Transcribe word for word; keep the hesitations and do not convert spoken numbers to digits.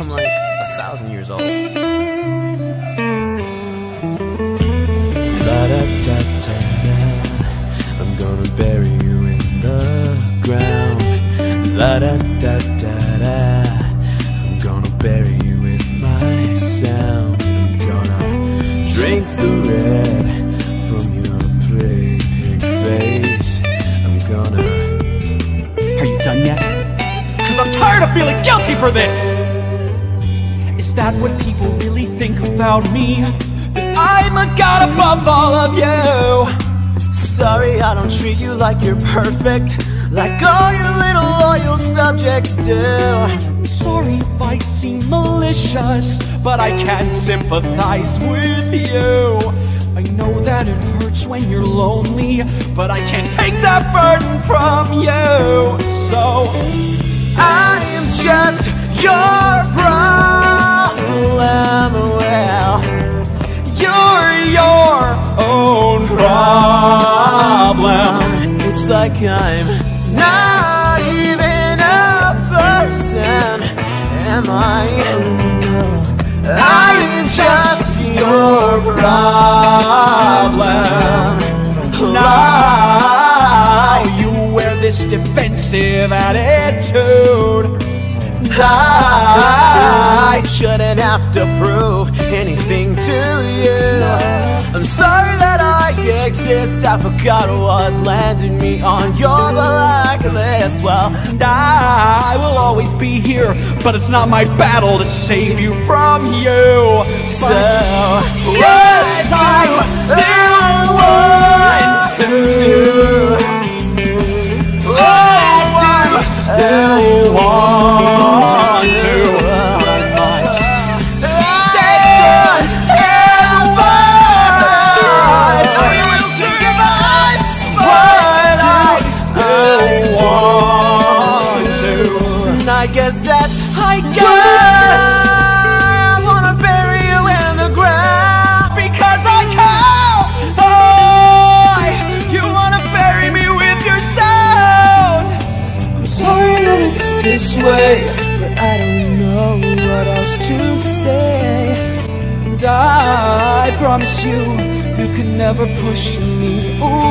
I'm like a thousand years old. La-da-da-da-da. I'm gonna bury you in the ground. La-da-da-da-da. I'm gonna bury you with my sound. I'm gonna drink the red from your pretty pink face. I'm gonna... Are you done yet? Cause I'm tired of feeling guilty for this! Is that what people really think about me? That I'm a god above all of you? Sorry, I don't treat you like you're perfect, like all your little loyal subjects do. I'm sorry if I seem malicious, but I can't sympathize with you. I know that it hurts when you're lonely, but I can't take that burden from you. So, I am just your bride. Well, you're your own problem. It's like I'm not even a person, am I? I am just your problem. Now you wear this defensive attitude. I shouldn't have to prove anything to you. I'm sorry that I exist. I forgot what landed me on your blacklist. Well, I will always be here, but it's not my battle to save you from you. So, yes, I still want to. What do I still want? I guess that's, I guess I wanna bury you in the ground because I can't. Oh, I, you wanna bury me with your sound. I'm sorry that it's this way, but I don't know what else to say. And I promise you, you can never push me away.